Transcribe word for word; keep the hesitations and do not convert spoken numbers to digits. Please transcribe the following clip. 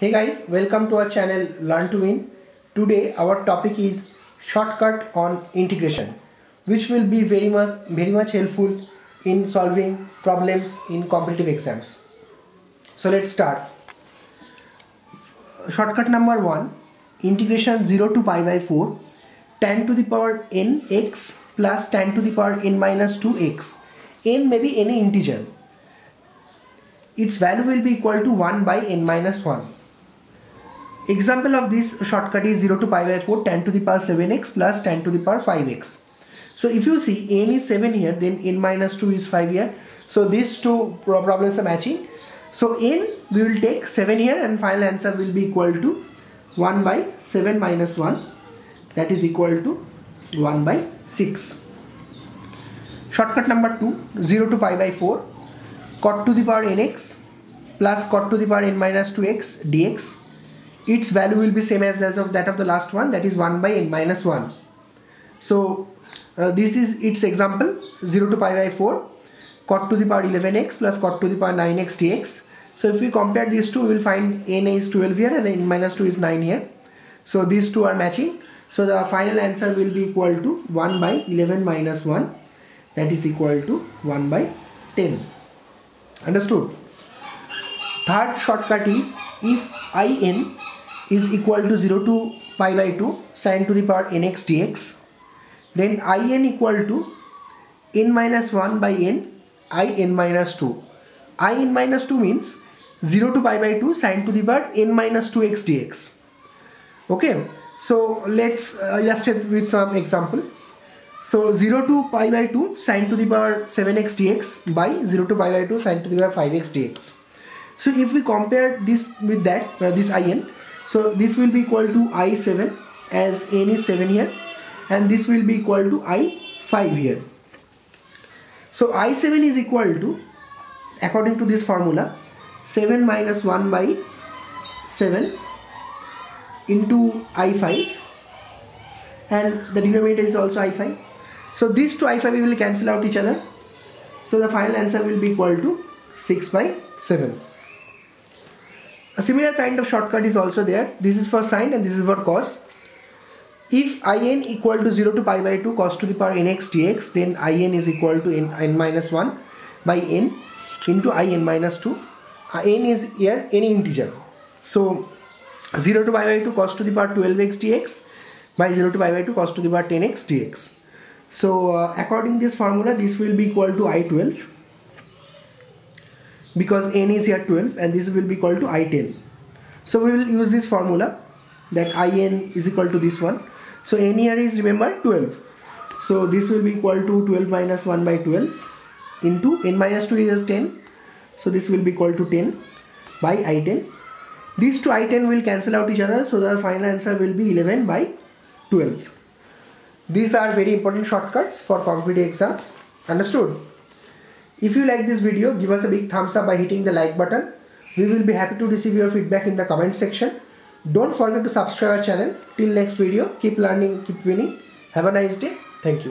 Hey guys, welcome to our channel Learn to Win. Today our topic is shortcut on integration, which will be very much very much helpful in solving problems in competitive exams. So let's start. Shortcut number one, integration zero to pi by four, tan to the power n x plus tan to the power n minus two x. N may be any integer. Its value will be equal to one by n minus one. Example of this shortcut is zero to pi by four tan to the power seven x plus tan to the power five x. So if you see n is seven here, then n minus two is five here. So these two problems are matching. So n we will take seven here and final answer will be equal to one by seven minus one, that is equal to one by six. Shortcut number two, zero to pi by four cot to the power nx plus cot to the power n minus two x dx. Its value will be same as of that of the last one, that is one by n minus one. So uh, this is its example, zero to pi by four cot to the power eleven x plus cot to the power nine x dx. So if we compare these two, we will find n is twelve here and n minus two is nine here. So these two are matching. So the final answer will be equal to one by eleven minus one, that is equal to one by ten. Understood? Third shortcut is if I n is equal to zero to pi by two sin to the power nx dx, then I n equal to n minus one by n I n minus two. I n minus two means zero to pi by two sin to the power n minus two x dx. Okay, so let's illustrate with some example. So zero to pi by two sin to the power seven x dx by zero to pi by two sin to the power five x dx. So if we compare this with that, uh, this I n, so this will be equal to i seven as n is seven here, and this will be equal to i five here. So i seven is equal to, according to this formula, seven minus one by seven into i five, and the denominator is also i five. So these two i five will cancel out each other. So the final answer will be equal to six by seven. A similar kind of shortcut is also there. This is for sine and this is for cos. If I n equal to zero to pi by two cos to the power nx dx, then I n is equal to n, n minus one by n into I n minus two. N is here any integer. So zero to pi by two cos to the power twelve x dx by zero to pi by two cos to the power ten x dx. So uh, according to this formula, this will be equal to i twelve, because n is here twelve, and this will be equal to i ten. So we will use this formula, that in is equal to this one. So n here is, remember, twelve. So this will be equal to twelve minus one by twelve into n minus two is ten. So this will be equal to ten by i ten. These two i ten will cancel out each other. So the final answer will be eleven by twelve. These are very important shortcuts for competitive exams. Understood? If you like this video, give us a big thumbs up by hitting the like button. We will be happy to receive your feedback in the comment section. Don't forget to subscribe our channel. Till next video, keep learning, keep winning. Have a nice day. Thank you.